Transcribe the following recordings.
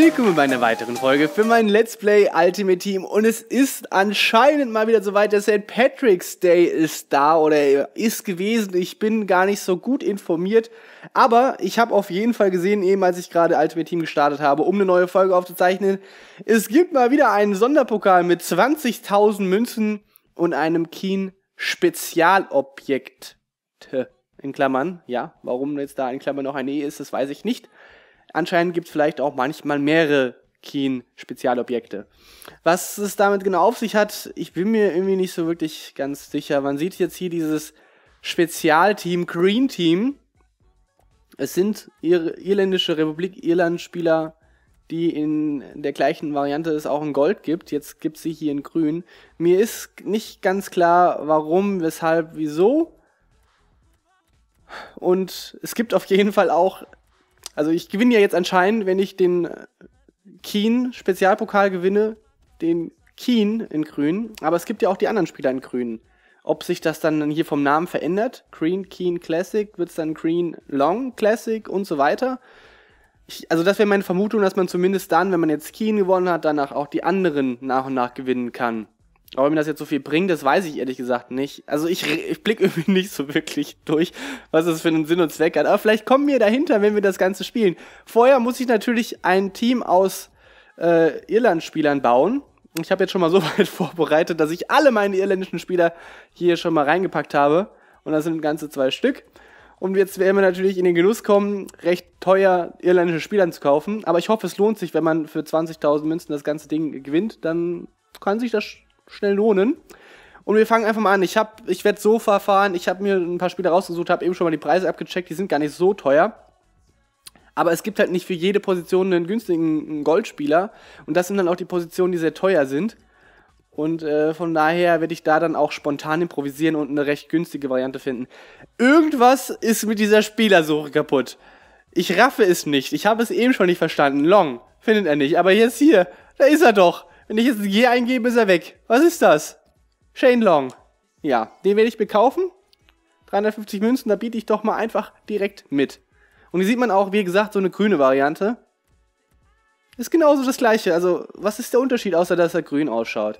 Willkommen bei einer weiteren Folge für mein Let's Play Ultimate Team und es ist anscheinend mal wieder soweit, der St. Patrick's Day ist da oder ist gewesen, ich bin gar nicht so gut informiert, aber ich habe auf jeden Fall gesehen, eben als ich gerade Ultimate Team gestartet habe, um eine neue Folge aufzuzeichnen, es gibt mal wieder einen Sonderpokal mit 20.000 Münzen und einem Keen Spezialobjekt, in Klammern, ja, warum jetzt da in Klammern noch ein E ist, das weiß ich nicht. Anscheinend gibt es vielleicht auch manchmal mehrere Keen-Spezialobjekte. Was es damit genau auf sich hat, ich bin mir irgendwie nicht so wirklich ganz sicher. Man sieht jetzt hier dieses Spezialteam, Green Team. Es sind irländische Republik Irland-Spieler, die in der gleichen Variante es auch in Gold gibt. Jetzt gibt es sie hier in Grün. Mir ist nicht ganz klar, warum, weshalb, wieso. Und es gibt auf jeden Fall auch... Also ich gewinne ja jetzt anscheinend, wenn ich den Keen-Spezialpokal gewinne, den Keen in Grün. Aber es gibt ja auch die anderen Spieler in Grün. Ob sich das dann hier vom Namen verändert, Green Keen Classic, wird es dann Green Long Classic und so weiter. Also das wäre meine Vermutung, dass man zumindest dann, wenn man jetzt Keen gewonnen hat, danach auch die anderen nach und nach gewinnen kann. Aber mir das jetzt so viel bringt, das weiß ich ehrlich gesagt nicht. Also ich blicke irgendwie nicht so wirklich durch, was das für einen Sinn und Zweck hat. Aber vielleicht kommen wir dahinter, wenn wir das Ganze spielen. Vorher muss ich natürlich ein Team aus Irland-Spielern bauen. Ich habe jetzt schon mal so weit vorbereitet, dass ich alle meine irländischen Spieler hier schon mal reingepackt habe. Und das sind ganze 2 Stück. Und jetzt werden wir natürlich in den Genuss kommen, recht teuer irländische Spieler zu kaufen. Aber ich hoffe, es lohnt sich, wenn man für 20.000 Münzen das ganze Ding gewinnt. Dann kann sich das schnell lohnen. Und wir fangen einfach mal an. Ich werde so verfahren, ich habe mir ein paar Spiele rausgesucht, habe eben schon mal die Preise abgecheckt, die sind gar nicht so teuer. Aber es gibt halt nicht für jede Position einen günstigen Goldspieler. Und das sind dann auch die Positionen, die sehr teuer sind. Und von daher werde ich da dann auch spontan improvisieren und eine recht günstige Variante finden. Irgendwas ist mit dieser Spielersuche kaputt. Ich raffe es nicht. Ich habe es eben schon nicht verstanden. Long findet er nicht. Aber jetzt hier, da ist er doch. Wenn ich jetzt ein G eingebe, ist er weg. Was ist das? Shane Long. Ja, den werde ich bekaufen. 350 Münzen, da biete ich doch mal einfach direkt mit. Und hier sieht man auch, wie gesagt, so eine grüne Variante. Ist genauso das gleiche. Also, was ist der Unterschied, außer dass er grün ausschaut?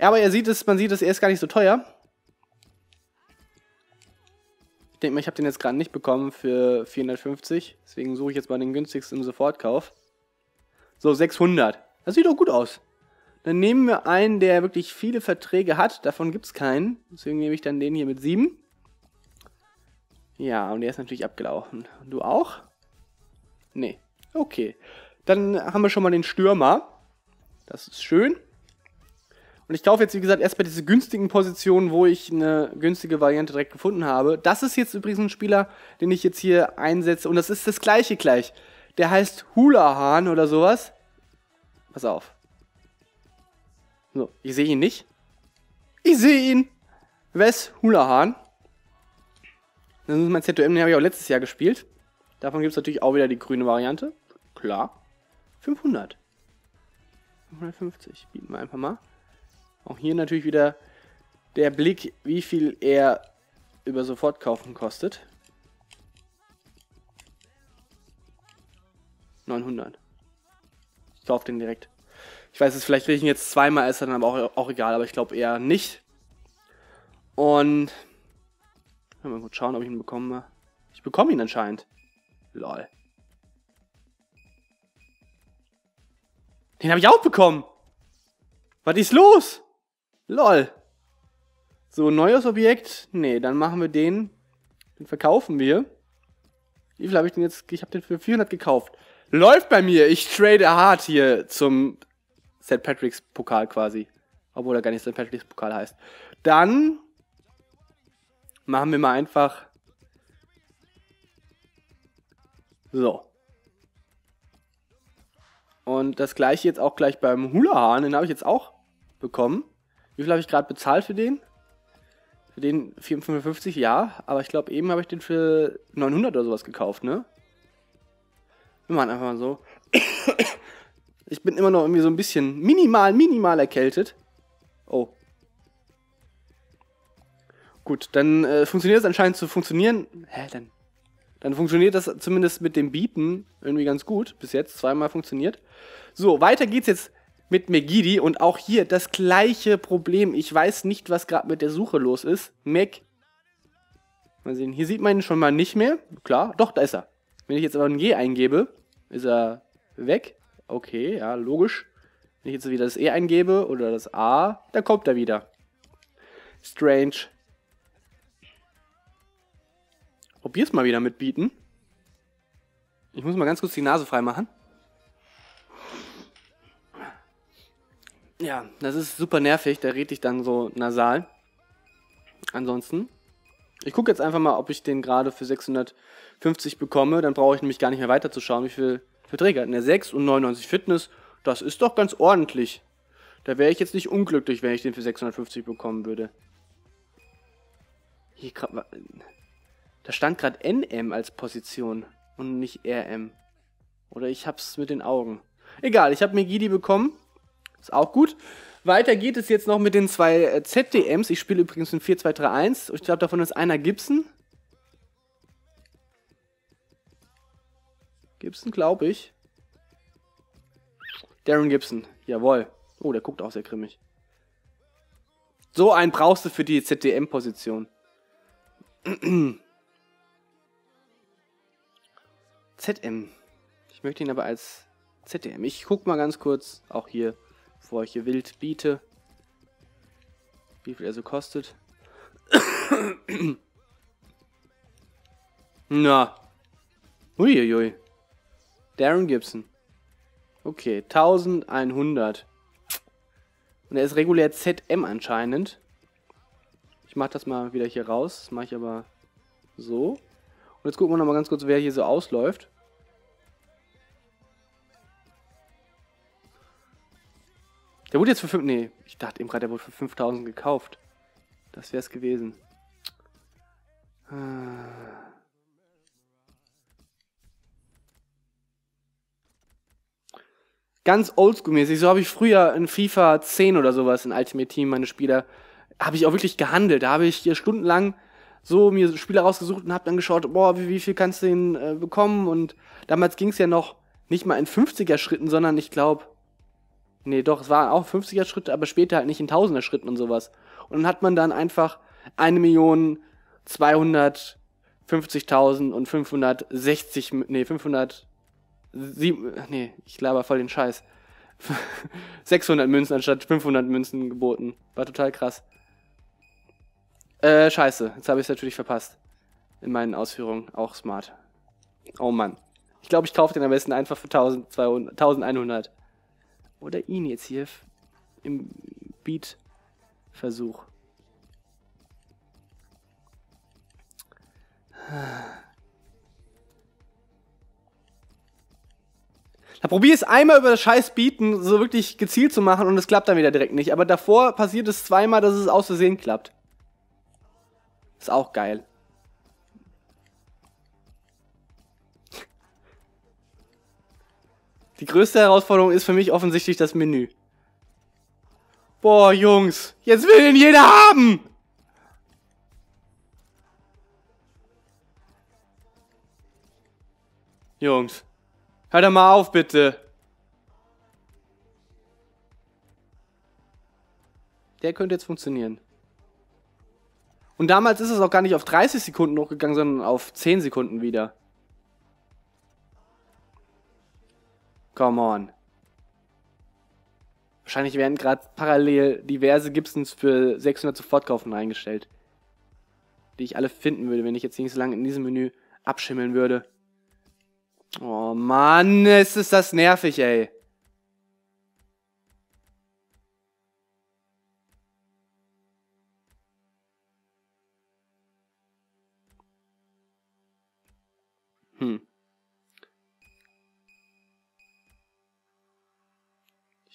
Aber man sieht es, er ist gar nicht so teuer. Ich denke mal, ich habe den jetzt gerade nicht bekommen für 450. Deswegen suche ich jetzt mal den günstigsten im Sofortkauf. So, 600. Das sieht doch gut aus. Dann nehmen wir einen, der wirklich viele Verträge hat. Davon gibt es keinen. Deswegen nehme ich dann den hier mit 7. Ja, und der ist natürlich abgelaufen. Und du auch? Nee. Okay. Dann haben wir schon mal den Stürmer. Das ist schön. Und ich kaufe jetzt, wie gesagt, erst bei diesen günstigen Positionen, wo ich eine günstige Variante direkt gefunden habe. Das ist jetzt übrigens ein Spieler, den ich jetzt hier einsetze. Und das ist das gleiche gleich. Der heißt Hoolahan oder sowas. Pass auf. So, ich sehe ihn nicht. Ich sehe ihn! Wes Hoolahan. Das ist mein ZOM, den habe ich auch letztes Jahr gespielt. Davon gibt es natürlich auch wieder die grüne Variante. Klar. 500. 550 bieten wir einfach mal. Auch hier natürlich wieder der Blick, wie viel er über Sofortkaufen kostet. 900. Ich kaufe den direkt. Ich weiß es, vielleicht will ich ihn jetzt zweimal essen, dann aber auch egal, aber ich glaube eher nicht. Und mal gut schauen, ob ich ihn bekomme. Ich bekomme ihn anscheinend. Lol. Den habe ich auch bekommen. Was ist los? Lol. So, neues Objekt. Nee, dann machen wir den. Den verkaufen wir. Wie viel habe ich denn jetzt? Ich habe den für 400 gekauft. Läuft bei mir. Ich trade hart hier zum St. Patrick's Pokal quasi. Obwohl er gar nicht St. Patrick's Pokal heißt. Dann machen wir mal einfach so. Und das gleiche jetzt auch gleich beim Hoolahan. Den habe ich jetzt auch bekommen. Wie viel habe ich gerade bezahlt für den? Für den 455, ja. Aber ich glaube, eben habe ich den für 900 oder sowas gekauft, ne? Wir machen einfach mal so. Ich bin immer noch irgendwie so ein bisschen minimal erkältet. Oh. Gut, dann funktioniert es anscheinend zu funktionieren. Hä, dann Dann funktioniert das zumindest mit dem Beepen irgendwie ganz gut. Bis jetzt zweimal funktioniert. So, weiter geht's jetzt mit McGeady. Und auch hier das gleiche Problem. Ich weiß nicht, was gerade mit der Suche los ist. Mal sehen, hier sieht man ihn schon mal nicht mehr. Klar, doch, da ist er. Wenn ich jetzt aber ein G eingebe, ist er weg. Okay, ja, logisch. Wenn ich jetzt wieder das E eingebe oder das A, dann kommt er wieder. Strange. Probier's mal wieder mit Beaten. Ich muss mal ganz kurz die Nase freimachen. Ja, das ist super nervig, da rede ich dann so nasal. Ansonsten, ich gucke jetzt einfach mal, ob ich den gerade für 650 bekomme. Dann brauche ich nämlich gar nicht mehr weiterzuschauen, wie viel Verträge hat. In der 6 und 99 Fitness, das ist doch ganz ordentlich. Da wäre ich jetzt nicht unglücklich, wenn ich den für 650 bekommen würde. Hier gerade... Da stand gerade NM als Position und nicht RM. Oder ich hab's mit den Augen. Egal, ich habe McGeady bekommen. Ist auch gut. Weiter geht es jetzt noch mit den zwei ZDMs. Ich spiele übrigens in 4-2-3-1. Ich glaube, davon ist einer Gibson. Gibson, glaube ich. Darren Gibson. Jawohl. Oh, der guckt auch sehr grimmig. So einen brauchst du für die ZDM-Position. ZM. Ich möchte ihn aber als ZDM. Ich guck mal ganz kurz, auch hier, bevor ich hier wild biete, wie viel er so kostet. Na. Uiuiui. Darren Gibson. Okay, 1100. Und er ist regulär ZM anscheinend. Ich mach das mal wieder hier raus. Das mache ich aber so. Und jetzt gucken wir nochmal ganz kurz, wer hier so ausläuft. Der wurde jetzt für 5... Nee, ich dachte eben gerade, der wurde für 5000 gekauft. Das wäre es gewesen. Ganz oldschool-mäßig. So habe ich früher in FIFA 10 oder sowas, in Ultimate Team, meine Spieler, habe ich auch wirklich gehandelt. Da habe ich hier stundenlang... so mir Spieler rausgesucht und hab dann geschaut, boah, wie viel kannst du den bekommen? Und damals ging es ja noch nicht mal in 50er-Schritten, sondern ich glaube, nee, doch, es waren auch 50er-Schritte, aber später halt nicht in 1000er-Schritten und sowas. Und dann hat man dann einfach 1.250.560, nee, 507, nee, ich laber voll den Scheiß. 600 Münzen anstatt 500 Münzen geboten. War total krass. Scheiße. Jetzt habe ich es natürlich verpasst. In meinen Ausführungen. Auch smart. Oh Mann. Ich glaube, ich kaufe den am besten einfach für 1200, 1100. Oder ihn jetzt hier im Beat-Versuch. Da probier es einmal über das scheiß Beaten so wirklich gezielt zu machen und es klappt dann wieder direkt nicht. Aber davor passiert es zweimal, dass es aus Versehen klappt. Ist auch geil. Die größte Herausforderung ist für mich offensichtlich das Menü. Boah, Jungs, jetzt will ihn jeder haben! Jungs, hört doch mal auf, bitte. Der könnte jetzt funktionieren. Und damals ist es auch gar nicht auf 30 Sekunden hochgegangen, sondern auf 10 Sekunden wieder. Come on. Wahrscheinlich werden gerade parallel diverse Gibsons für 600 Sofortkaufen eingestellt. Die ich alle finden würde, wenn ich jetzt nicht so lange in diesem Menü abschimmeln würde. Oh Mann, ist das nervig, ey.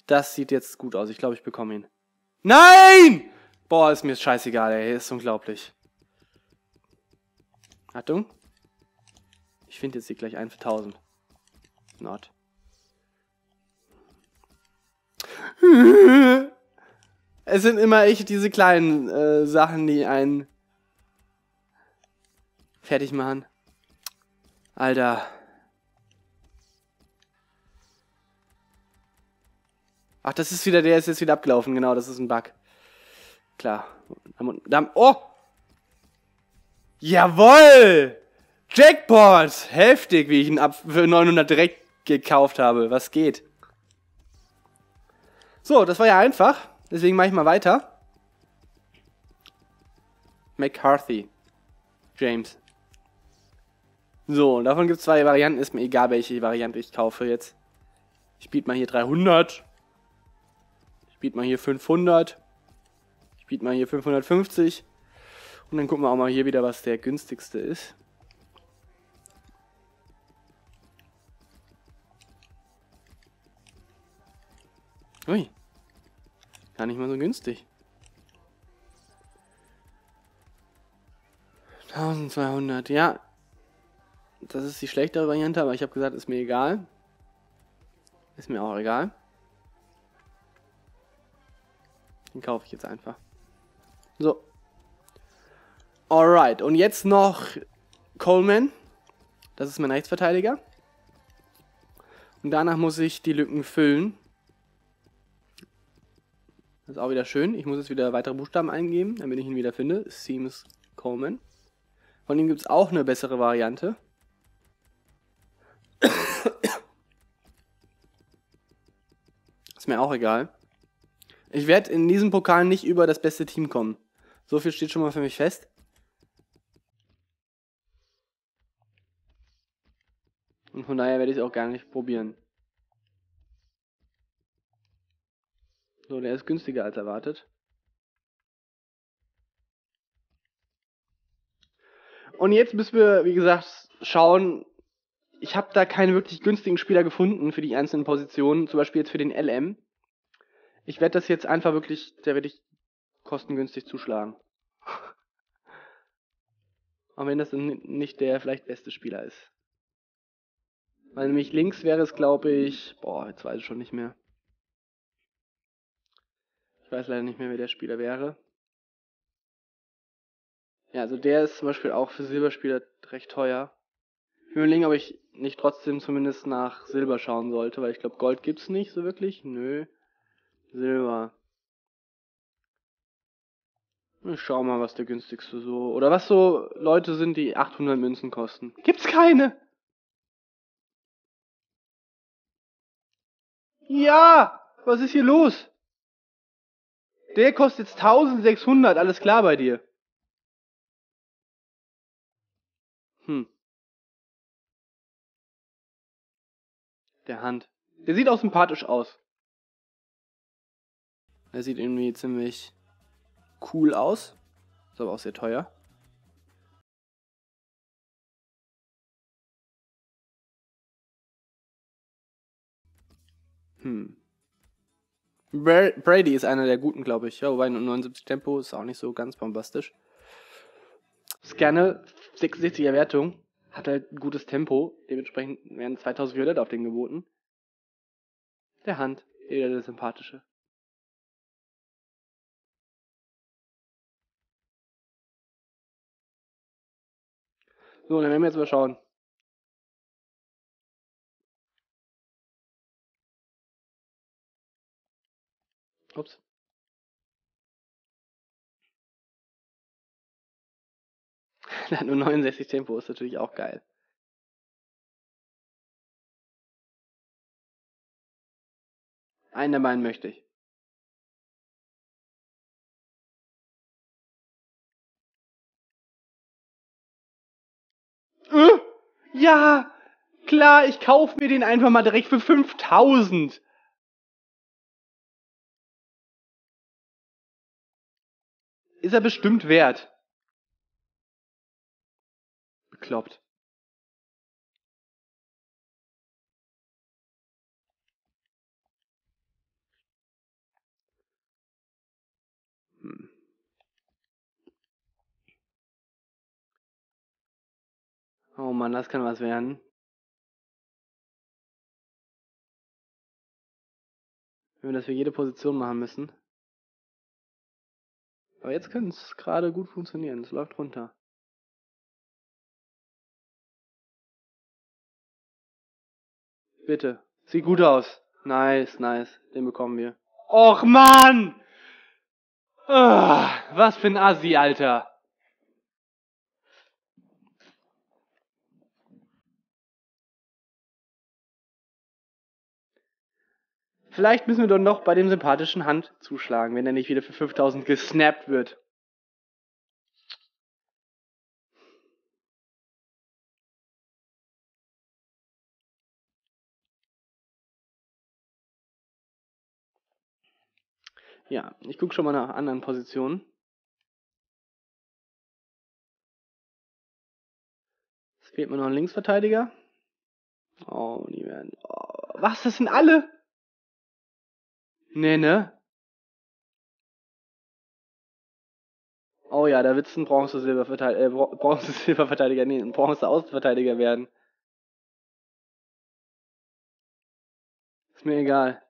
Das sieht jetzt gut aus. Ich glaube, ich bekomme ihn. Nein! Boah, ist mir scheißegal, ey. Ist unglaublich. Achtung. Ich finde jetzt hier gleich einen für 1000. Not. Es sind immer echt diese kleinen Sachen, die einen fertig machen. Alter. Ach, das ist wieder, der ist jetzt wieder abgelaufen. Genau, das ist ein Bug. Klar. Oh! Jawoll! Jackpot! Heftig, wie ich ihn für 900 direkt gekauft habe. Was geht? So, das war ja einfach. Deswegen mache ich mal weiter. McCarthy. James. So, davon gibt es zwei Varianten. Ist mir egal, welche Variante ich kaufe jetzt. Ich biete mal hier 300. Ich biete mal hier 500. Ich biete mal hier 550. Und dann gucken wir auch mal hier wieder, was der günstigste ist. Ui. Gar nicht mal so günstig. 1200, ja. Das ist die schlechtere Variante, aber ich habe gesagt, ist mir egal. Ist mir auch egal. Den kaufe ich jetzt einfach. So. Alright, und jetzt noch Coleman. Das ist mein Rechtsverteidiger. Und danach muss ich die Lücken füllen. Das ist auch wieder schön. Ich muss jetzt wieder weitere Buchstaben eingeben, damit ich ihn wieder finde. Seamus Coleman. Von ihm gibt es auch eine bessere Variante. Ist mir auch egal. Ich werde in diesem Pokal nicht über das beste Team kommen. So viel steht schon mal für mich fest. Und von daher werde ich es auch gar nicht probieren. So, der ist günstiger als erwartet. Und jetzt müssen wir, wie gesagt, schauen. Ich habe da keinen wirklich günstigen Spieler gefunden für die einzelnen Positionen. Zum Beispiel jetzt für den LM. Ich werde das jetzt einfach wirklich, da werde ich kostengünstig zuschlagen. Auch wenn das nicht der vielleicht beste Spieler ist. Weil nämlich links wäre es, glaube ich... Boah, jetzt weiß ich schon nicht mehr. Ich weiß leider nicht mehr, wer der Spieler wäre. Ja, also der ist zum Beispiel auch für Silberspieler recht teuer. Ich will überlegen, ob ich nicht trotzdem zumindest nach Silber schauen sollte, weil ich glaube, Gold gibt es nicht so wirklich. Nö. Silber. Ich schau mal, was der günstigste so... Oder was so Leute sind, die 800 Münzen kosten. Gibt's keine! Ja! Was ist hier los? Der kostet jetzt 1600, alles klar bei dir. Der Hand. Der sieht auch sympathisch aus. Er sieht irgendwie ziemlich cool aus. Ist aber auch sehr teuer. Brady ist einer der guten, glaube ich. Ja, wobei 79 Tempo ist auch nicht so ganz bombastisch. Scanner, 66er Wertung. Hat halt ein gutes Tempo. Dementsprechend werden 2400 auf den geboten. Der Hand, eher der sympathische. So, dann werden wir jetzt mal schauen. Ups. Der hat nur 69 Tempo, ist natürlich auch geil. Einen der beiden möchte ich. Ja, klar, ich kaufe mir den einfach mal direkt für 5000. Ist er bestimmt wert. Bekloppt. Oh Mann, das kann was werden. Wenn wir das für jede Position machen müssen. Aber jetzt könnte es gerade gut funktionieren. Es läuft runter. Bitte. Sieht gut aus. Nice, nice. Den bekommen wir. Och, Mann! Was für ein Assi, Alter. Vielleicht müssen wir doch noch bei dem sympathischen Hand zuschlagen, wenn er nicht wieder für 5000 gesnappt wird. Ja, ich gucke schon mal nach anderen Positionen. Es fehlt mir noch ein Linksverteidiger. Oh, die werden... Oh, was, das sind alle? Nee, ne? Oh ja, da wird es ein Bronze-Silberverteidiger, nee, ein Bronze-Außenverteidiger werden. Ist mir egal.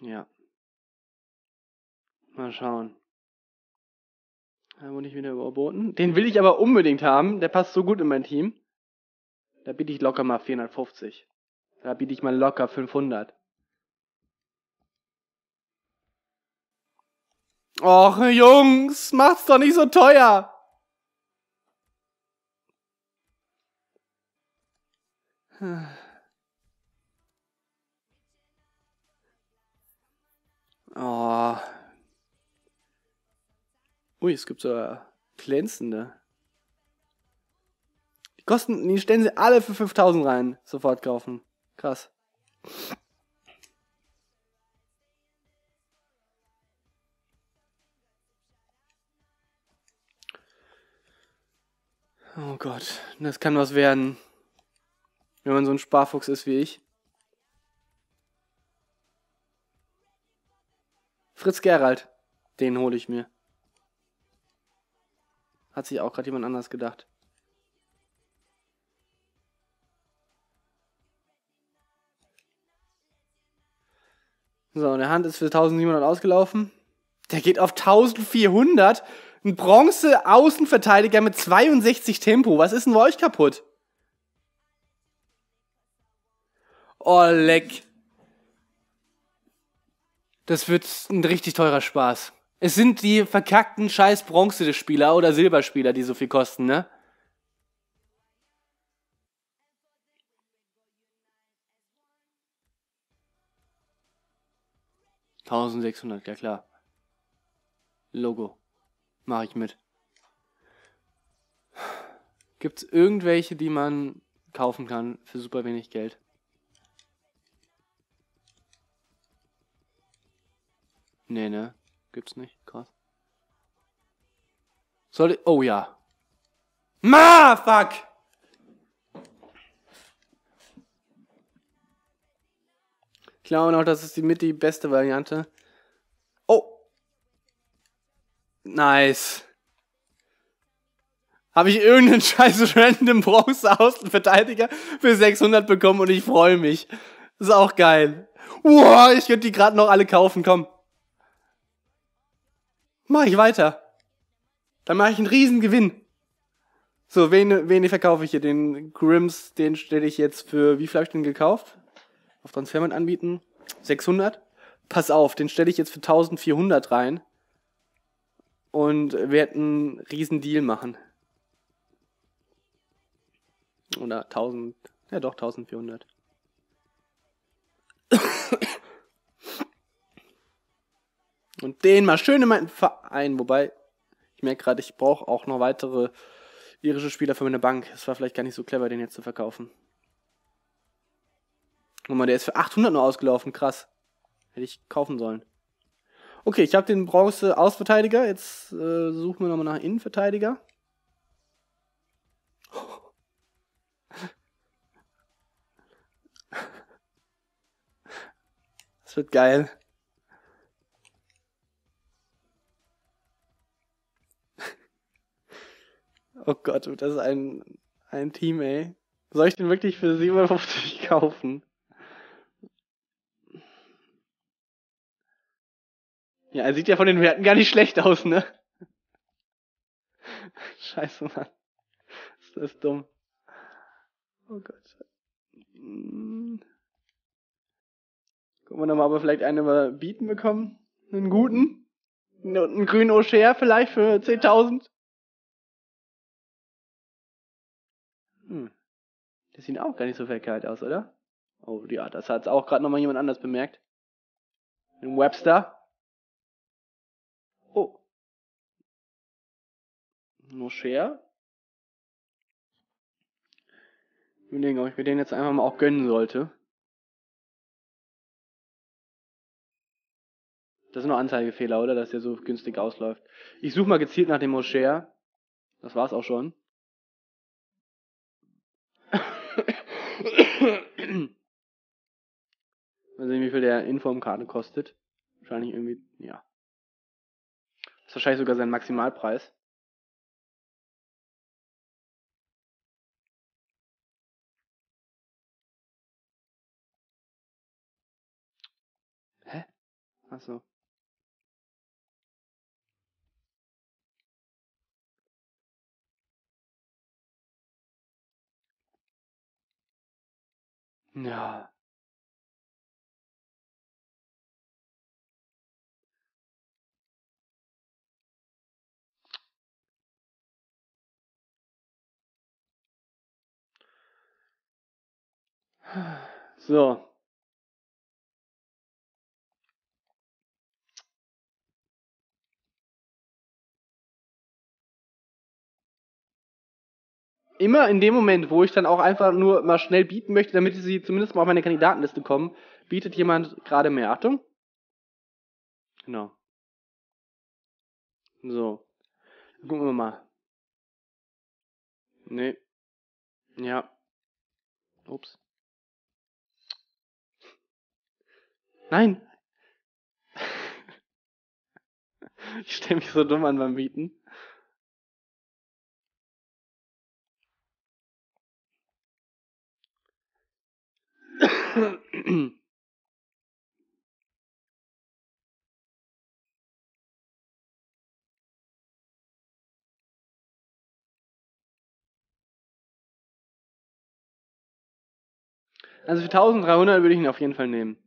Ja. Mal schauen. Da wurde ich wieder überboten. Den will ich aber unbedingt haben. Der passt so gut in mein Team. Da biete ich locker mal 450. Da biete ich mal locker 500. Och, Jungs, macht's doch nicht so teuer. Hm. Oh. Ui, es gibt so glänzende. Die Kosten, die stellen sie alle für 5000 rein. Sofort kaufen. Krass. Oh Gott, das kann was werden. Wenn man so ein Sparfuchs ist wie ich. Fritz Gerald, den hole ich mir. Hat sich auch gerade jemand anders gedacht. So, der Hand ist für 1700 ausgelaufen. Der geht auf 1400. Ein Bronze-Außenverteidiger mit 62 Tempo. Was ist denn bei euch kaputt? Oh, leck. Das wird ein richtig teurer Spaß. Es sind die verkackten scheiß Bronze-Spieler oder Silberspieler, die so viel kosten, ne? $1600, ja klar. Logo. Mach ich mit. Gibt's irgendwelche, die man kaufen kann für super wenig Geld? Nee, ne? Gibt's nicht. Krass. Soll ich... Oh, ja. Ma, fuck! Ich glaube noch, das ist die beste Variante. Oh! Nice. Habe ich irgendeinen scheiß random Bronze-Außenverteidiger für 600 bekommen und ich freue mich. Ist auch geil. Wow, ich könnte die gerade noch alle kaufen, komm. Mach ich weiter. Dann mache ich einen riesen Gewinn. So, wen verkaufe ich hier? Den Grimms, den stelle ich jetzt für... Wie viel habe ich den gekauft? Auf Transfermarkt anbieten. 600. Pass auf, den stelle ich jetzt für 1400 rein. Und werde einen riesen Deal machen. Oder 1000... Ja doch, 1400. Und den mal schön in meinen Verein. Wobei, ich merke gerade, ich brauche auch noch weitere irische Spieler für meine Bank. Es war vielleicht gar nicht so clever, den jetzt zu verkaufen. Guck mal, der ist für 800 nur ausgelaufen. Krass. Hätte ich kaufen sollen. Okay, ich habe den Bronze-Außenverteidiger. Jetzt suchen wir nochmal nach Innenverteidiger. Das wird geil. Oh Gott, das ist ein Team, ey. Soll ich den wirklich für 750 kaufen? Ja, er sieht ja von den Werten gar nicht schlecht aus, ne? Scheiße, Mann. Ist das dumm. Oh Gott. Gucken wir nochmal, ob wir vielleicht einen überbieten bekommen. Einen guten. Und einen grünen O'Shea vielleicht für 10.000. Hm. Das sieht auch gar nicht so verkehrt aus, oder? Oh ja, das hat's auch gerade nochmal jemand anders bemerkt. Ein Webster. Oh. O'Shea. Ich überlege, ob ich mir den jetzt einfach mal auch gönnen sollte. Das sind nur Anzeigefehler, oder? Dass der so günstig ausläuft. Ich suche mal gezielt nach dem O'Shea. Das war's auch schon. Mal sehen, wie viel der Informkarte kostet. Wahrscheinlich irgendwie, ja. Das ist wahrscheinlich sogar sein Maximalpreis. Hä? Achso. Ja. So. Immer in dem Moment, wo ich dann auch einfach nur mal schnell bieten möchte, damit sie zumindest mal auf meine Kandidatenliste kommen, bietet jemand gerade mehr. Achtung. Genau. So. Gucken wir mal. Nee. Ja. Ups. Nein. Ich stelle mich so dumm an beim Bieten. Also für 1300 würde ich ihn auf jeden Fall nehmen.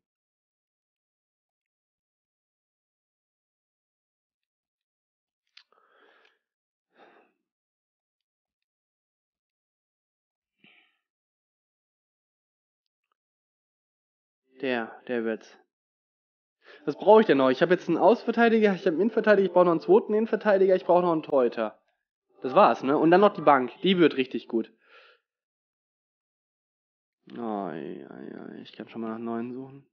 Der wird's. Was brauche ich denn noch? Ich habe jetzt einen Außenverteidiger, ich habe einen Innenverteidiger, ich brauche noch einen zweiten Innenverteidiger, ich brauche noch einen Torhüter. Das war's, ne? Und dann noch die Bank. Die wird richtig gut. Oh, ja, ich kann schon mal nach neuen suchen.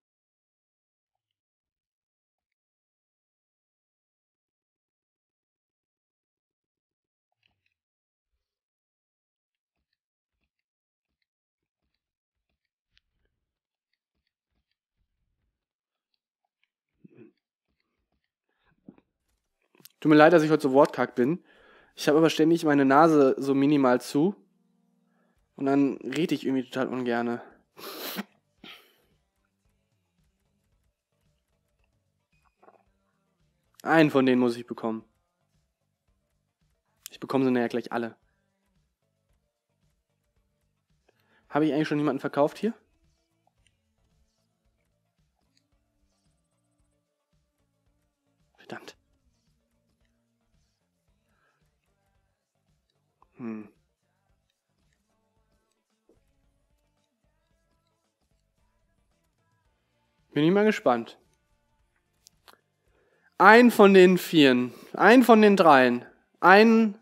Tut mir leid, dass ich heute so wortkarg bin. Ich habe aber ständig meine Nase so minimal zu. Und dann rede ich irgendwie total ungerne. Einen von denen muss ich bekommen. Ich bekomme sie nachher gleich alle. Habe ich eigentlich schon jemanden verkauft hier? Verdammt. Hm. Bin ich mal gespannt. Einen von den vieren. Einen von den dreien. Einen.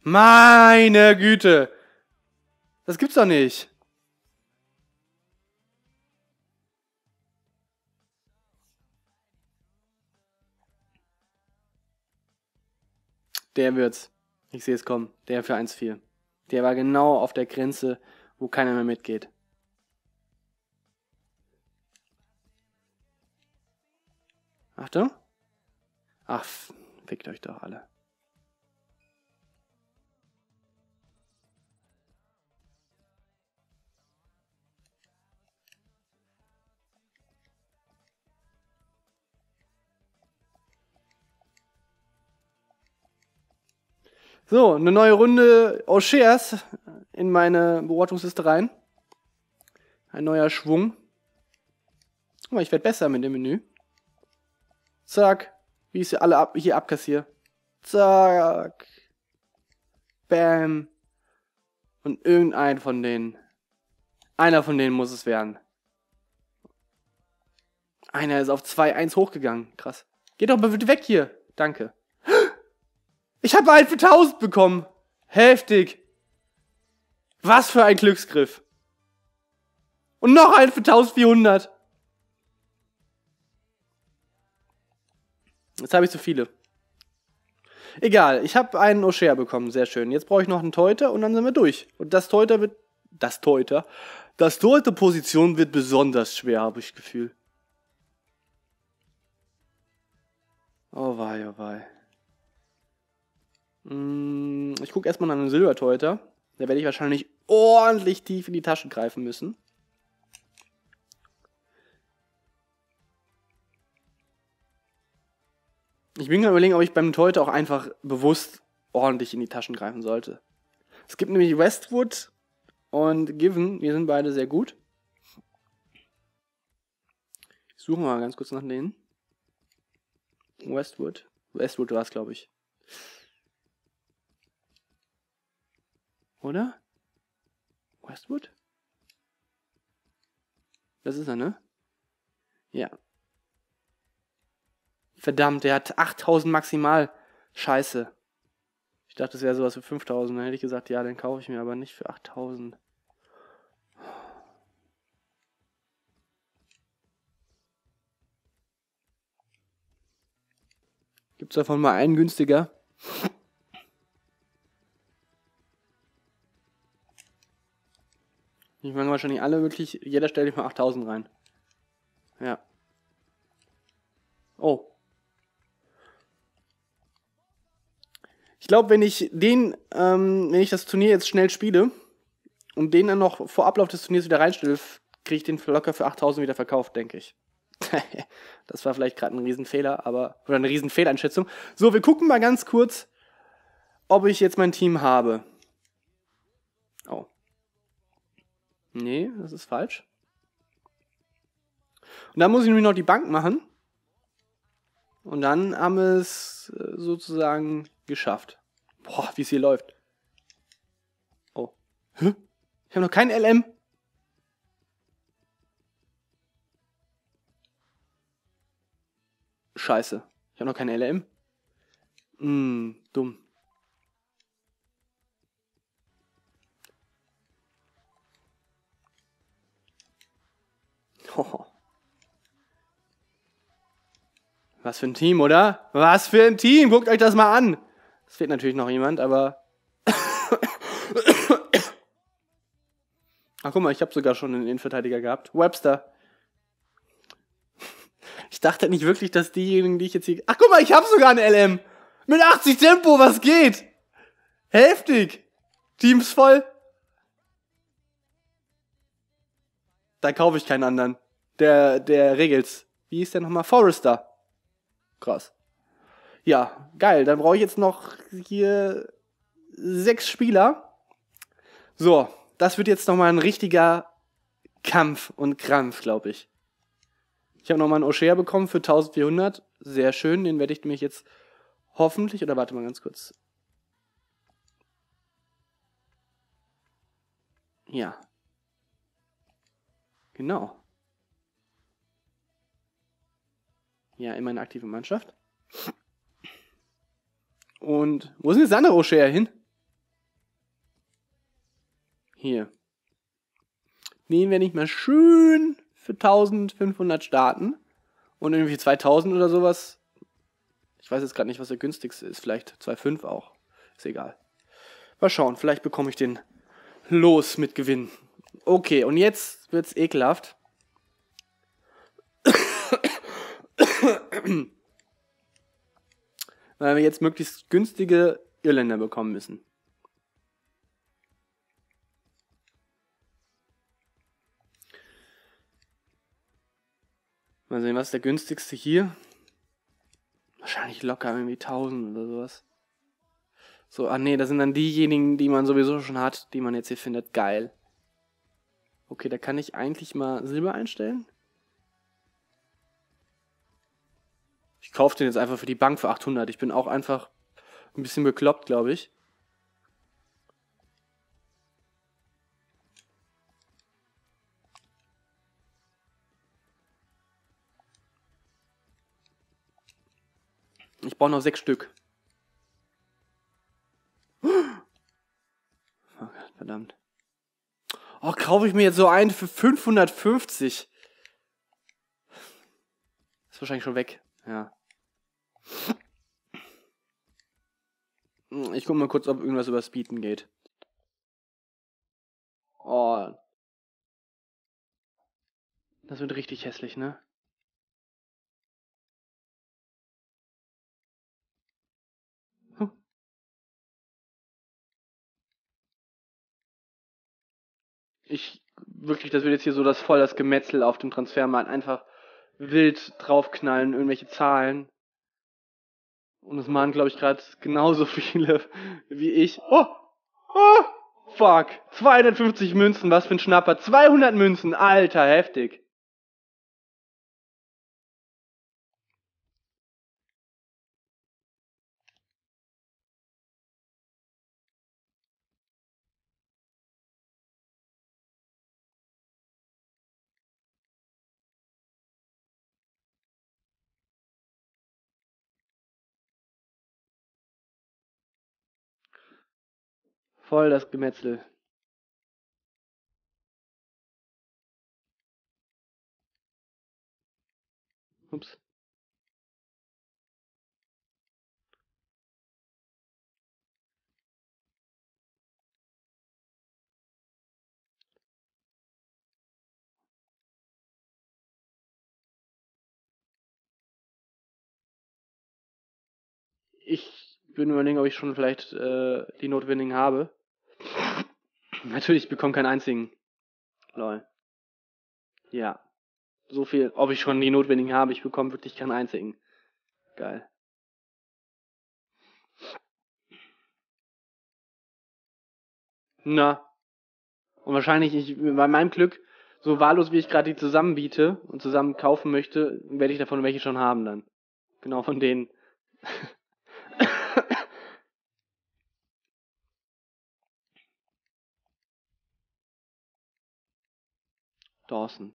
Meine Güte. Das gibt's doch nicht. Der wird's. Ich sehe es kommen. Der für 1,4. Der war genau auf der Grenze, wo keiner mehr mitgeht. Achtung. Ach, fickt euch doch alle. So, eine neue Runde O'Sheas in meine Beobachtungsliste rein. Ein neuer Schwung. Guck mal, ich werde besser mit dem Menü. Zack. Wie ich sie alle hier abkassiere. Zack. Bam. Und irgendein von denen. Einer von denen muss es werden. Einer ist auf 2-1 hochgegangen. Krass. Geh doch mal weg hier. Danke. Ich habe einen für 1000 bekommen. Heftig. Was für ein Glücksgriff. Und noch einen für 1400. Jetzt habe ich zu viele. Egal, ich habe einen O'Shea bekommen. Sehr schön. Jetzt brauche ich noch einen Teuter und dann sind wir durch. Und das Teuter wird... Das Teuter? Das Teuter-Position wird besonders schwer, habe ich das Gefühl. Oh wei, oh wei. Ich gucke erstmal nach einem Silberteuter. Da werde ich wahrscheinlich ordentlich tief in die Tasche greifen müssen. Ich bin gerade überlegen, ob ich beim Teuter auch einfach bewusst ordentlich in die Taschen greifen sollte. Es gibt nämlich Westwood und Given. Die sind beide sehr gut. Ich suche mal ganz kurz nach denen. Westwood. Westwood war es, glaube ich. Oder? Westwood? Das ist er, ne? Ja. Verdammt, der hat 8000 maximal. Scheiße. Ich dachte, das wäre sowas für 5000. Dann hätte ich gesagt, ja, den kaufe ich mir, aber nicht für 8000. Gibt's davon mal einen günstiger? Ich meine wahrscheinlich alle wirklich, jeder stellt sich mal 8000 rein. Ja. Oh. Ich glaube, wenn ich den, wenn ich das Turnier jetzt schnell spiele und den dann noch vor Ablauf des Turniers wieder reinstelle, kriege ich den locker für 8000 wieder verkauft, denke ich. Das war vielleicht gerade ein Riesenfehler, aber, oder eine Riesenfehleinschätzung. So, wir gucken mal ganz kurz, ob ich jetzt mein Team habe. Oh. Nee, das ist falsch. Und dann muss ich nämlich noch die Bank machen. Und dann haben wir es sozusagen geschafft. Boah, wie es hier läuft. Oh. Hä? Ich habe noch kein LM. Scheiße. Ich habe noch keine LM. Dumm. Oh. Was für ein Team, oder? Was für ein Team! Guckt euch das mal an! Es fehlt natürlich noch jemand, aber... Ach, guck mal, ich habe sogar schon einen Innenverteidiger gehabt. Webster. Ich dachte nicht wirklich, dass diejenigen, die ich jetzt hier... Ach, guck mal, ich habe sogar einen LM! Mit 80 Tempo, was geht? Heftig! Teams voll! Da kaufe ich keinen anderen. Der regelt's. Wie hieß der nochmal? Forrester. Krass. Ja, geil. Dann brauche ich jetzt noch hier 6 Spieler. So, das wird jetzt nochmal ein richtiger Kampf und Krampf, glaube ich. Ich habe nochmal einen O'Shea bekommen für 1400. Sehr schön, den werde ich nämlich jetzt hoffentlich... Oder warte mal ganz kurz. Ja. Genau. Ja, immer eine aktive Mannschaft. Und wo sind jetzt andere O'Shea hin? Hier. Nehmen wir nicht mal schön für 1500 starten. Und irgendwie 2000 oder sowas. Ich weiß jetzt gerade nicht, was der günstigste ist. Vielleicht 2,5 auch. Ist egal. Mal schauen, vielleicht bekomme ich den los mit Gewinn. Okay, und jetzt wird's ekelhaft. Weil wir jetzt möglichst günstige Irländer bekommen müssen. Mal sehen, was ist der günstigste hier? Wahrscheinlich locker irgendwie 1000 oder sowas. So, ah nee, das sind dann diejenigen, die man sowieso schon hat, die man jetzt hier findet. Geil. Okay, da kann ich eigentlich mal Silber einstellen. Ich kaufe den jetzt einfach für die Bank für 800. Ich bin auch einfach ein bisschen bekloppt, glaube ich. Ich brauche noch 6 Stück. Oh Gott, verdammt. Oh, kaufe ich mir jetzt so einen für 550? Ist wahrscheinlich schon weg. Ja. Ich gucke mal kurz, ob irgendwas über Speeden geht. Oh. Das wird richtig hässlich, ne? Ich, wirklich, das wird jetzt hier so das voll das Gemetzel auf dem Transfermarkt. Einfach wild draufknallen, irgendwelche Zahlen. Und es machen, glaube ich, gerade genauso viele wie ich. Oh! Oh! Fuck! 250 Münzen, was für ein Schnapper. 200 Münzen, alter, heftig. Voll das Gemetzel. Ups. Ich bin überlegen, ob ich schon vielleicht die notwendigen habe. Natürlich, ich bekomme keinen einzigen. Lol. Ja. So viel, ob ich schon die notwendigen habe, ich bekomme wirklich keinen einzigen. Geil. Na. Und wahrscheinlich, bei meinem Glück, so wahllos wie ich gerade die zusammenbiete und zusammen kaufen möchte, werde ich davon welche schon haben dann. Genau von denen. Dawson.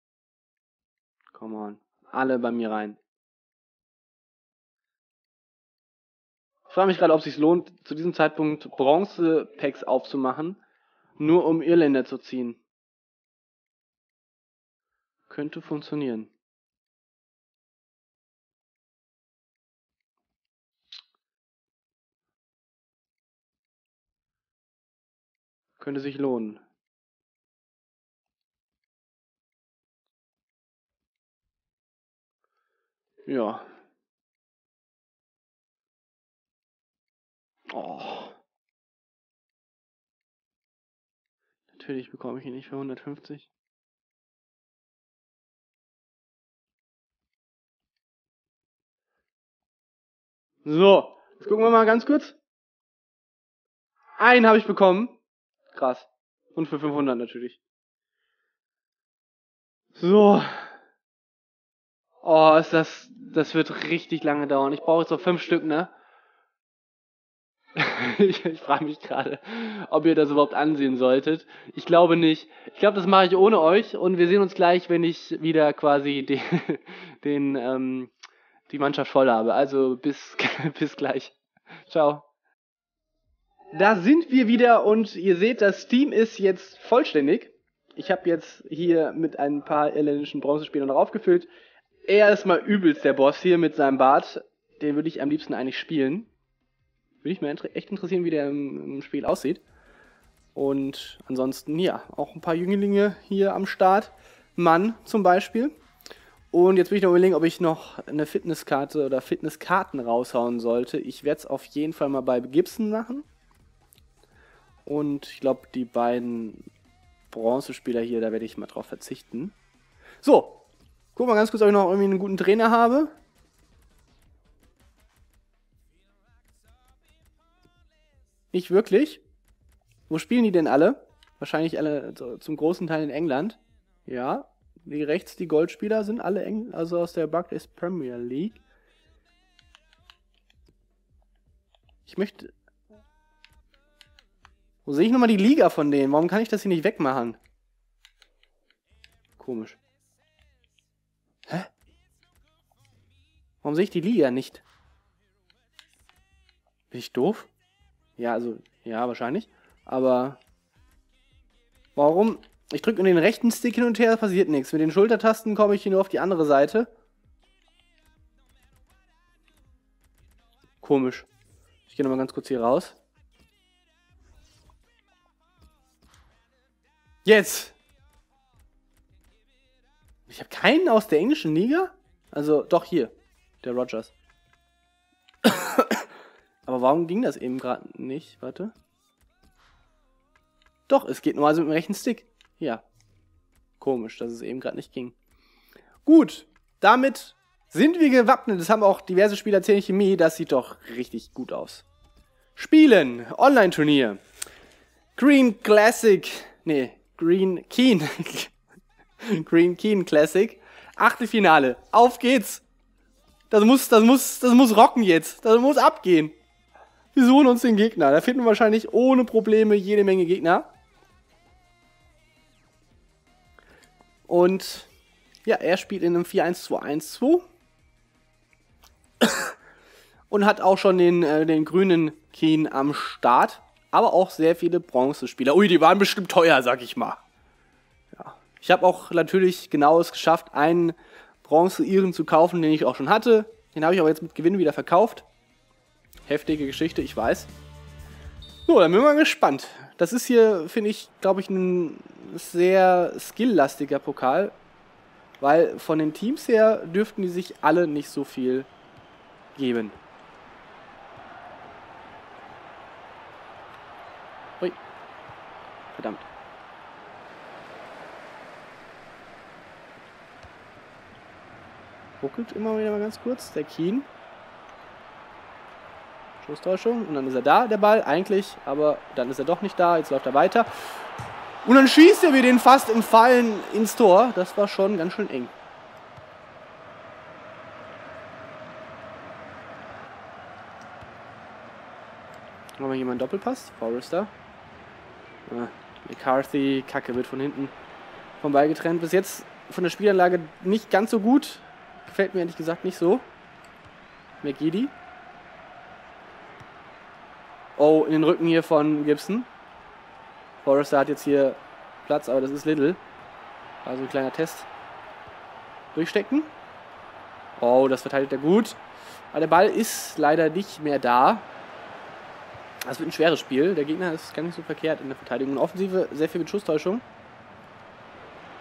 Come on. Alle bei mir rein. Ich frage mich gerade, ob es sich lohnt, zu diesem Zeitpunkt Bronze-Packs aufzumachen, nur um Irländer zu ziehen. Könnte funktionieren. Könnte sich lohnen. Ja. Oh. Natürlich bekomme ich ihn nicht für 150. So, jetzt gucken wir mal ganz kurz. Einen habe ich bekommen. Krass. Und für 500 natürlich. So. Oh, ist das wird richtig lange dauern. Ich brauche jetzt noch 5 Stück, ne? Ich frage mich gerade, ob ihr das überhaupt ansehen solltet. Ich glaube nicht. Ich glaube, das mache ich ohne euch. Und wir sehen uns gleich, wenn ich wieder quasi die Mannschaft voll habe. Also bis gleich. Ciao. Da sind wir wieder und ihr seht, das Team ist jetzt vollständig. Ich habe jetzt hier mit ein paar irländischen Bronzespielern noch aufgefüllt. Er ist mal übelst der Boss hier mit seinem Bart. Den würde ich am liebsten eigentlich spielen. Würde ich mir echt interessieren, wie der im Spiel aussieht. Und ansonsten, ja, auch ein paar Jünglinge hier am Start. Mann zum Beispiel. Und jetzt will ich noch überlegen, ob ich noch eine Fitnesskarte oder Fitnesskarten raushauen sollte. Ich werde es auf jeden Fall mal bei Gibson machen. Und ich glaube, die beiden Bronzespieler hier, da werde ich mal drauf verzichten. So. Guck mal ganz kurz, ob ich noch irgendwie einen guten Trainer habe. Nicht wirklich. Wo spielen die denn alle? Wahrscheinlich alle zum großen Teil in England. Ja, die rechts, die Goldspieler sind alle England, also aus der Barclays Premier League. Ich möchte... Wo sehe ich nochmal die Liga von denen? Warum kann ich das hier nicht wegmachen? Komisch. Hä? Warum sehe ich die Liga nicht? Bin ich doof? Ja, also, ja, wahrscheinlich. Aber warum? Ich drücke den rechten Stick hin und her, passiert nichts. Mit den Schultertasten komme ich hier nur auf die andere Seite. Komisch. Ich gehe nochmal ganz kurz hier raus. Jetzt! Ich habe keinen aus der englischen Liga? Also, doch hier. Der Rogers. Aber warum ging das eben gerade nicht? Warte. Doch, es geht nur also mit dem rechten Stick. Ja. Komisch, dass es eben gerade nicht ging. Gut, damit sind wir gewappnet. Das haben auch diverse Spieler erzählt in Chemie. Das sieht doch richtig gut aus. Spielen. Online-Turnier. Green Classic. Nee, Green Keen. Green Keen Classic. Achtelfinale. Auf geht's. Das muss rocken jetzt. Das muss abgehen. Wir suchen uns den Gegner. Da finden wir wahrscheinlich ohne Probleme jede Menge Gegner. Und ja, er spielt in einem 4-1-2-1-2. Und hat auch schon den grünen Keane am Start. Aber auch sehr viele Bronzespieler. Ui, die waren bestimmt teuer, sag ich mal. Ja. Ich habe auch natürlich genau es geschafft, einen Bronze-Iren zu kaufen, den ich auch schon hatte. Den habe ich aber jetzt mit Gewinn wieder verkauft. Heftige Geschichte, ich weiß. So, dann bin ich mal gespannt. Das ist hier, finde ich, glaube ich, ein sehr skilllastiger Pokal. Weil von den Teams her dürften die sich alle nicht so viel geben. Ui. Verdammt. Ruckelt immer wieder mal ganz kurz. Der Keane. Schusstäuschung. Und dann ist er da, der Ball, eigentlich. Aber dann ist er doch nicht da. Jetzt läuft er weiter. Und dann schießt er mir den fast im Fallen ins Tor. Das war schon ganz schön eng. Machen wir hier mal einen Doppelpass. Forrester. McCarthy. Kacke, wird von hinten vom Ball getrennt. Bis jetzt von der Spielanlage nicht ganz so gut. Gefällt mir ehrlich gesagt nicht so. McGeady. Oh, in den Rücken hier von Gibson. Forrester hat jetzt hier Platz, aber das ist Little. Also ein kleiner Test. Durchstecken. Oh, das verteidigt er gut. Aber der Ball ist leider nicht mehr da. Das wird ein schweres Spiel. Der Gegner ist gar nicht so verkehrt in der Verteidigung. Und Offensive sehr viel mit Schusstäuschung.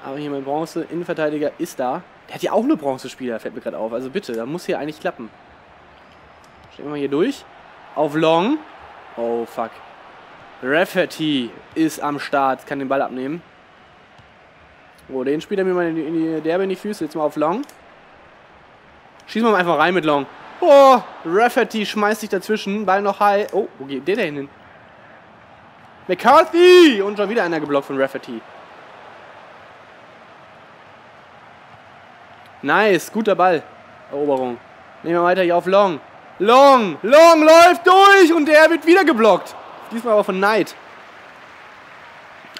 Aber hier mein Bronze. Innenverteidiger ist da. Der hat ja auch eine Bronzespieler, fällt mir gerade auf. Also bitte, da muss hier eigentlich klappen. Stellen wir mal hier durch. Auf Long. Oh, fuck. Rafferty ist am Start. Kann den Ball abnehmen. Oh, den spielt er mir mal in die Derbe in die Füße. Jetzt mal auf Long. Schießen wir mal einfach rein mit Long. Oh, Rafferty schmeißt sich dazwischen. Ball noch high. Oh, wo geht der denn hin? McCarthy! Und schon wieder einer geblockt von Rafferty. Nice, guter Ball. Eroberung. Nehmen wir weiter hier auf Long. Long! Long läuft durch und der wird wieder geblockt. Diesmal aber von Knight.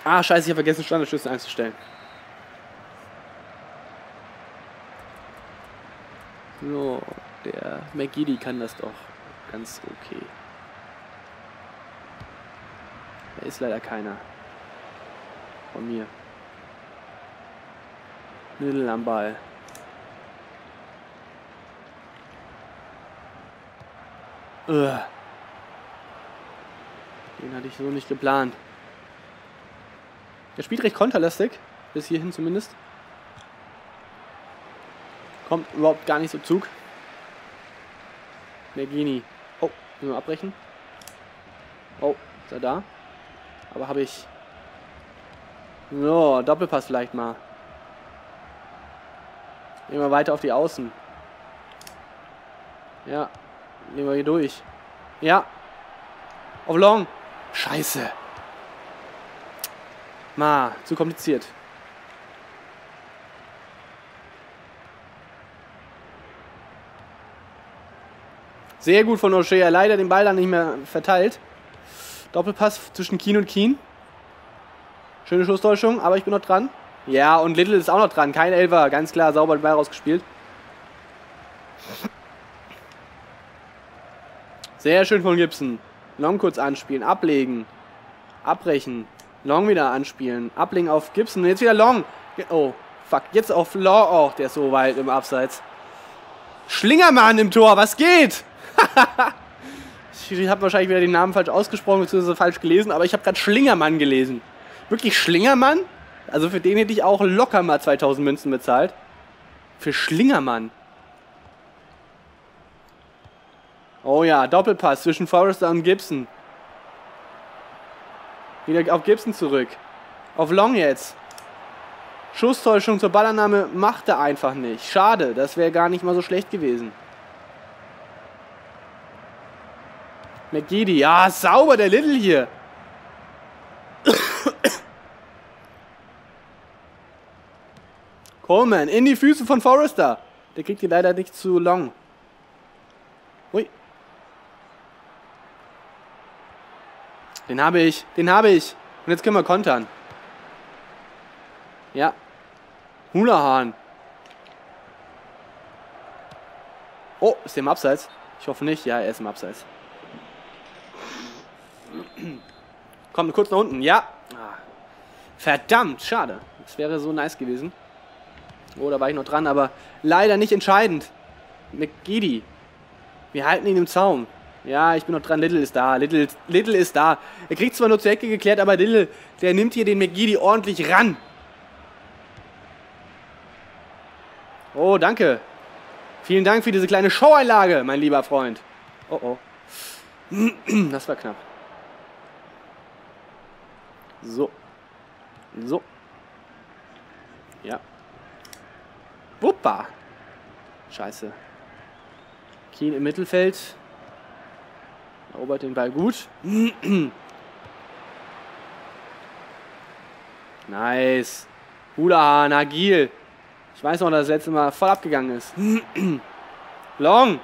Ah, scheiße, ich habe vergessen, Standardschützen einzustellen. So, der McGeady kann das doch ganz okay. Da ist leider keiner. Von mir. Nüdel am Ball. Den hatte ich so nicht geplant. Der spielt recht konterlastig. Bis hierhin zumindest. Kommt überhaupt gar nicht so Zug. Mergini. Oh, müssen wir abbrechen. Oh, ist er da? Aber habe ich... So, Doppelpass vielleicht mal. Immer weiter auf die Außen. Ja. Nehmen wir hier durch. Ja. Auf Long. Scheiße. Ma, zu kompliziert. Sehr gut von O'Shea. Leider den Ball dann nicht mehr verteilt. Doppelpass zwischen Keane und Keane. Schöne Schusstäuschung, aber ich bin noch dran. Ja, und Little ist auch noch dran. Kein Elfer. Ganz klar, sauber den Ball rausgespielt. Sehr schön von Gibson. Long kurz anspielen, ablegen, abbrechen. Long wieder anspielen, ablegen auf Gibson. Jetzt wieder Long. Oh, fuck. Jetzt auf Long. Oh, der ist so weit im Abseits. Schlingermann im Tor, was geht? Ich habe wahrscheinlich wieder den Namen falsch ausgesprochen bzw. falsch gelesen, aber ich habe gerade Schlingermann gelesen. Wirklich Schlingermann? Also für den hätte ich auch locker mal 2000 Münzen bezahlt. Für Schlingermann. Oh ja, Doppelpass zwischen Forrester und Gibson. Wieder auf Gibson zurück. Auf Long jetzt. Schusstäuschung zur Ballannahme macht er einfach nicht. Schade, das wäre gar nicht mal so schlecht gewesen. McGeady, ja, sauber, der Little hier. Coleman, in die Füße von Forrester. Der kriegt die leider nicht zu Long. Ui. Den habe ich, den habe ich. Und jetzt können wir kontern. Ja. Hoolahan. Oh, ist der im Abseits? Ich hoffe nicht. Ja, er ist im Abseits. Kommt kurz nach unten. Ja. Verdammt, schade. Das wäre so nice gewesen. Oh, da war ich noch dran, aber leider nicht entscheidend. McGeady. Wir halten ihn im Zaum. Ja, ich bin noch dran. Little ist da. Little ist da. Er kriegt zwar nur zur Ecke geklärt, aber Little, der nimmt hier den McGeady ordentlich ran. Oh, danke. Vielen Dank für diese kleine Show-Einlage, mein lieber Freund. Oh, oh. Das war knapp. So. So. Ja. Wuppa. Scheiße. Keane im Mittelfeld. Erobert den Ball gut. Nice. Hoolahan, agil. Ich weiß noch, dass das letzte Mal voll abgegangen ist. Long.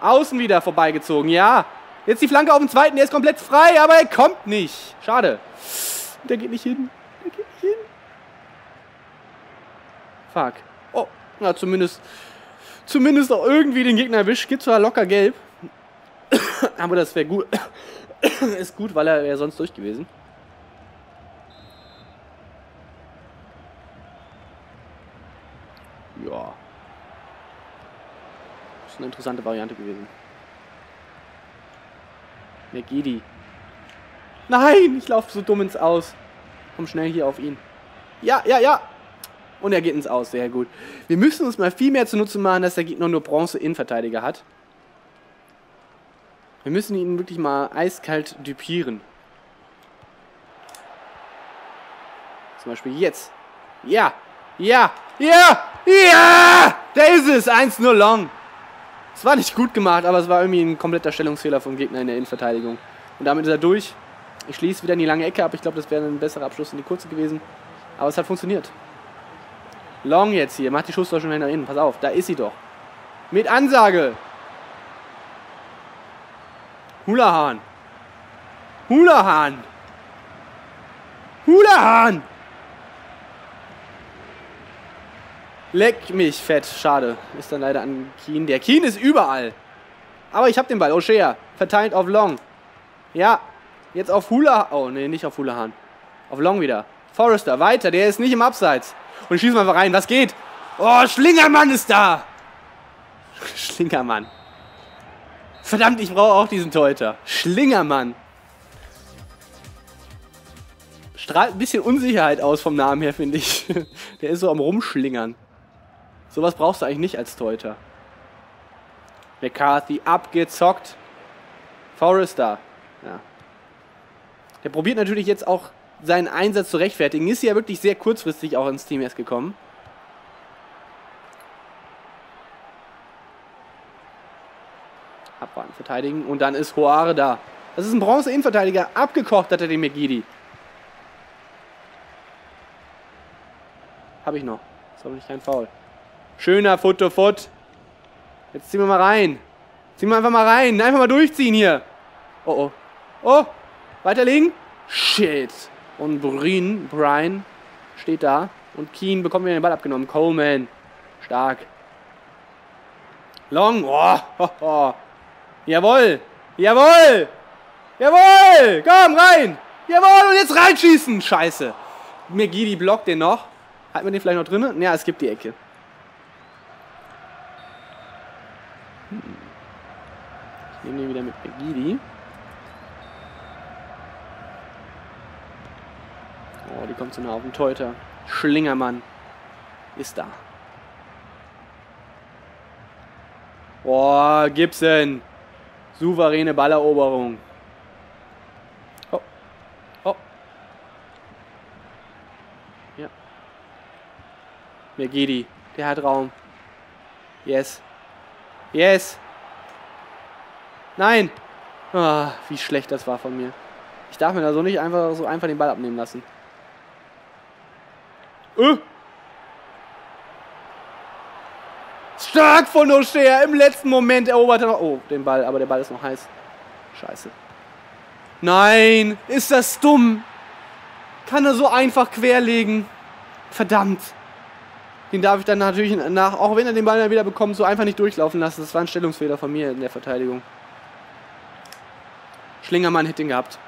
Außen wieder vorbeigezogen. Ja. Jetzt die Flanke auf den zweiten. Der ist komplett frei, aber er kommt nicht. Schade. Der geht nicht hin. Der geht nicht hin. Fuck. Oh. Na, zumindest auch irgendwie den Gegner erwischt. Gibt zwar locker gelb. Aber das wäre gut. Ist gut, weil er wäre sonst durch gewesen. Ja. Ist eine interessante Variante gewesen. McGeady. Nein, ich laufe so dumm ins Aus. Komm schnell hier auf ihn. Ja, ja, ja. Und er geht ins Aus, sehr gut. Wir müssen uns mal viel mehr zunutze machen, dass der Gegner nur Bronze-Innenverteidiger hat. Wir müssen ihn wirklich mal eiskalt düpieren. Zum Beispiel jetzt. Ja, ja, ja, ja! Da ist es! 1-0 Long. Es war nicht gut gemacht, aber es war irgendwie ein kompletter Stellungsfehler vom Gegner in der Innenverteidigung. Und damit ist er durch. Ich schließe wieder in die lange Ecke ab. Ich glaube, das wäre ein besserer Abschluss in die kurze gewesen. Aber es hat funktioniert. Long jetzt hier. Macht die Schusstäuschung nach innen. Pass auf, da ist sie doch. Mit Ansage. Hoolahan. Hoolahan. Hoolahan. Leck mich fett. Schade. Ist dann leider an Keane. Der Keane ist überall. Aber ich habe den Ball. O'Shea. Verteilt auf Long. Ja. Jetzt auf Hoolahan. Oh, nee, nicht auf Hoolahan. Auf Long wieder. Forrester. Weiter. Der ist nicht im Abseits. Und schießen wir einfach rein. Was geht? Oh, Schlingermann ist da. Schlingermann. Verdammt, ich brauche auch diesen Torhüter. Schlingermann. Strahlt ein bisschen Unsicherheit aus vom Namen her, finde ich. Der ist so am Rumschlingern. Sowas brauchst du eigentlich nicht als Torhüter. McCarthy abgezockt. Forrester. Ja. Der probiert natürlich jetzt auch seinen Einsatz zu rechtfertigen. Ist ja wirklich sehr kurzfristig auch ins Team erst gekommen. Abwarten, verteidigen. Und dann ist Hoare da. Das ist ein Bronze-Innenverteidiger. Abgekocht hat er den McGeady. Habe ich noch. Ist aber nicht kein Foul. Schöner Foot-to-Foot. Jetzt ziehen wir mal rein. Ziehen wir einfach mal rein. Einfach mal durchziehen hier. Oh, oh. Oh. Weiterlegen. Shit. Und Brian steht da. Und Keane bekommt wieder den Ball abgenommen. Coleman. Stark. Long. Oh, oh, oh. Jawohl. Jawohl. Jawohl. Komm, rein. Jawohl. Und jetzt reinschießen. Scheiße. McGeady blockt den noch. Halten wir den vielleicht noch drin? Ja, es gibt die Ecke. Ich nehme den wieder mit McGeady. Oh, die kommt so nah auf den Torhüter. Schlingermann ist da. Oh, Gibson. Souveräne Balleroberung. Oh. Oh. Ja. McGeady. Der hat Raum. Yes. Yes. Nein. Oh, wie schlecht das war von mir. Ich darf mir da so nicht einfach so einfach den Ball abnehmen lassen. Stark von O'Shea. Im letzten Moment erobert er noch... Oh, den Ball. Aber der Ball ist noch heiß. Scheiße. Nein. Ist das dumm. Kann er so einfach querlegen. Verdammt. Den darf ich dann natürlich nach... Auch wenn er den Ball dann wieder bekommt, so einfach nicht durchlaufen lassen. Das war ein Stellungsfehler von mir in der Verteidigung. Schlingermann hätte ihn gehabt.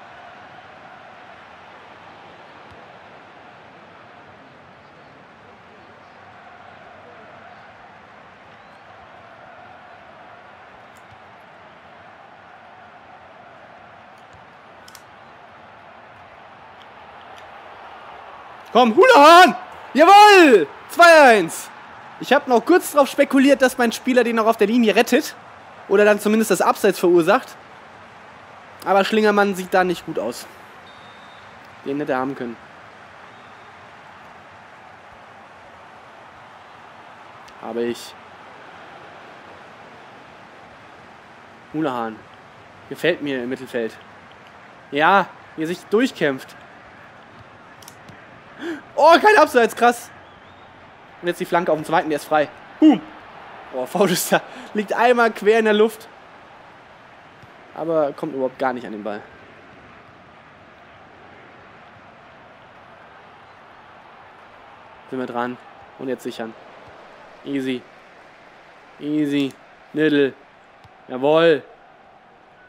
Komm, Hoolahan! Jawohl! 2-1. Ich habe noch kurz darauf spekuliert, dass mein Spieler den noch auf der Linie rettet. Oder dann zumindest das Abseits verursacht. Aber Schlingermann sieht da nicht gut aus. Den hätte er haben können. Habe ich. Hoolahan. Gefällt mir im Mittelfeld. Ja, wie er sich durchkämpft. Oh, kein Abseits, krass. Und jetzt die Flanke auf den zweiten, der ist frei. Boom. Oh, Forrester liegt einmal quer in der Luft. Aber kommt überhaupt gar nicht an den Ball. Sind wir dran. Und jetzt sichern. Easy. Easy. Niddle. Jawohl.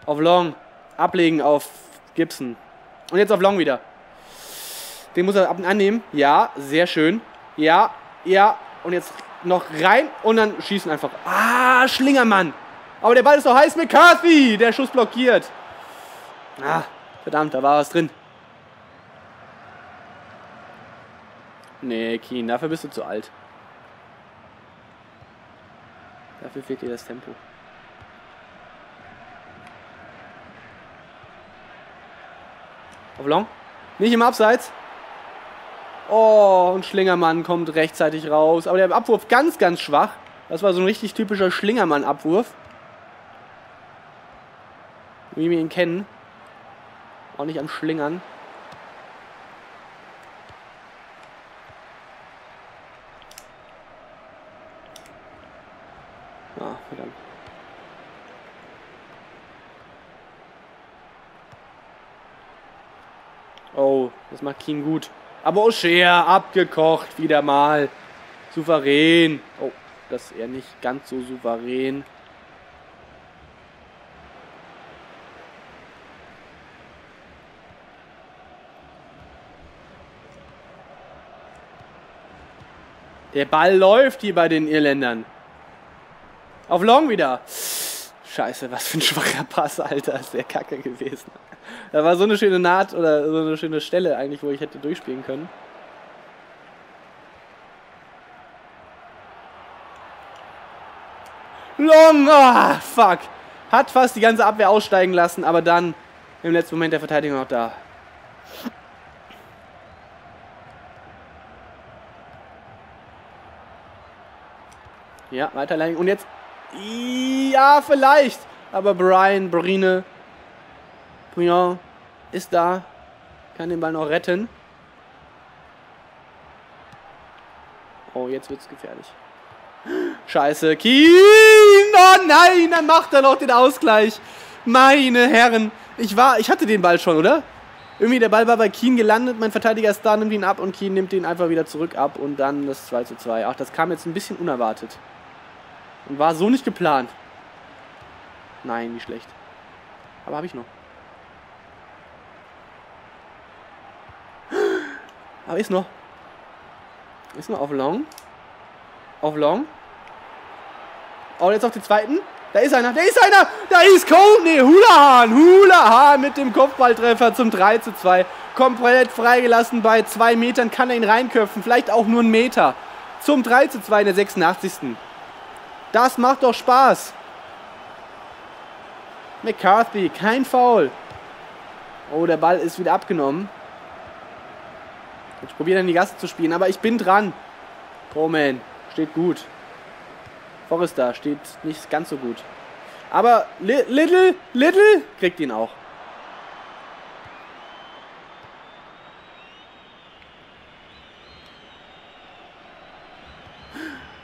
Auf Long. Ablegen auf Gibson. Und jetzt auf Long wieder. Den muss er annehmen. Ja, sehr schön. Ja, ja. Und jetzt noch rein und dann schießen einfach. Ah, Schlingermann. Aber der Ball ist doch heiß. McCarthy. Der Schuss blockiert. Ah, verdammt, da war was drin. Nee, Keane, dafür bist du zu alt. Dafür fehlt dir das Tempo. Auf Long. Nicht im Abseits. Oh, und Schlingermann kommt rechtzeitig raus. Aber der Abwurf ganz, ganz schwach. Das war so ein richtig typischer Schlingermann-Abwurf. Wie wir ihn kennen. Auch nicht am Schlingern. Ah, verdammt. Oh, das macht Keane gut. Aber O'Shea abgekocht, wieder mal. Souverän. Oh, das ist eher nicht ganz so souverän. Der Ball läuft hier bei den Irländern. Auf Long wieder. Scheiße, was für ein schwacher Pass, Alter. Das wäre kacke gewesen. Da war so eine schöne Naht oder so eine schöne Stelle eigentlich, wo ich hätte durchspielen können. Long! Ah, fuck! Hat fast die ganze Abwehr aussteigen lassen, aber dann im letzten Moment der Verteidiger noch da. Ja, weiterleiten. Und jetzt... Ja, vielleicht. Aber Brine Briand ist da, kann den Ball noch retten. Oh, jetzt wird's gefährlich. Scheiße, Keane! Oh nein, dann macht er noch den Ausgleich. Meine Herren, ich hatte den Ball schon, oder? Irgendwie der Ball war bei Keane gelandet, mein Verteidiger ist da, nimmt ihn ab und Keane nimmt ihn einfach wieder zurück ab und dann das 2:2. Ach, das kam jetzt ein bisschen unerwartet. Und war so nicht geplant. Nein, wie schlecht. Aber habe ich noch. Aber ist noch. Ist noch auf Long. Auf Long. Oh, jetzt auf den zweiten. Da ist einer, da ist einer, da ist Coleman, nee, Hoolahan, Hoolahan mit dem Kopfballtreffer zum 3:2. Komplett freigelassen bei 2 Metern, kann er ihn reinköpfen, vielleicht auch nur einen Meter. Zum 3:2 in der 86. Das macht doch Spaß. McCarthy, kein Foul. Oh, der Ball ist wieder abgenommen. Ich probiere dann die Gasse zu spielen, aber ich bin dran. Coleman, steht gut. Forrester steht nicht ganz so gut. Aber Little kriegt ihn auch.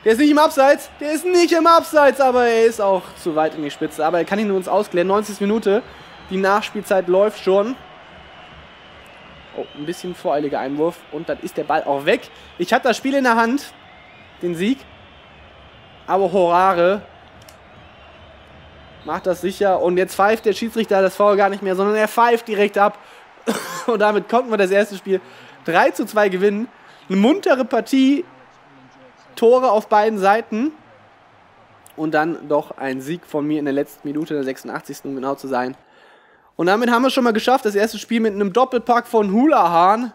Der ist nicht im Abseits. Der ist nicht im Abseits, aber er ist auch zu weit in die Spitze. Aber er kann ihn uns ausklären. 90. Minute. Die Nachspielzeit läuft schon. Oh, ein bisschen voreiliger Einwurf. Und dann ist der Ball auch weg. Ich hatte das Spiel in der Hand. Den Sieg. Aber Hoare macht das sicher. Und jetzt pfeift der Schiedsrichter das Foul gar nicht mehr, sondern er pfeift direkt ab. Und damit konnten wir das erste Spiel 3:2 gewinnen. Eine muntere Partie. Tore auf beiden Seiten. Und dann doch ein Sieg von mir in der letzten Minute, der 86. um genau zu sein. Und damit haben wir es schon mal geschafft. Das erste Spiel mit einem Doppelpack von Hoolahan.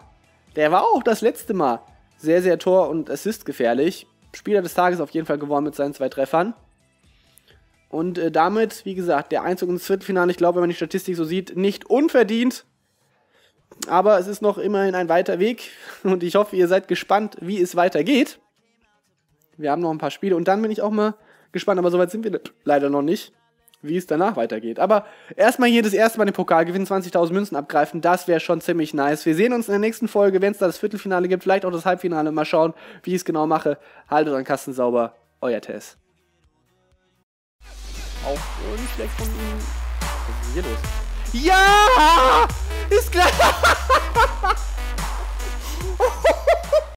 Der war auch das letzte Mal sehr, sehr tor- und assistgefährlich. Spieler des Tages auf jeden Fall geworden mit seinen 2 Treffern. Und damit, wie gesagt, der Einzug ins Viertelfinale, ich glaube, wenn man die Statistik so sieht, nicht unverdient. Aber es ist noch immerhin ein weiter Weg. Und ich hoffe, ihr seid gespannt, wie es weitergeht. Wir haben noch ein paar Spiele und dann bin ich auch mal gespannt. Aber soweit sind wir leider noch nicht, wie es danach weitergeht. Aber erstmal hier das erste Mal den Pokal gewinnen, 20.000 Münzen abgreifen, das wäre schon ziemlich nice. Wir sehen uns in der nächsten Folge, wenn es da das Viertelfinale gibt, vielleicht auch das Halbfinale. Mal schauen, wie ich es genau mache. Haltet euren Kasten sauber, euer Tess. Auch nicht schlecht von Ihnen. Was ist denn hier los? Ja! Ist klar!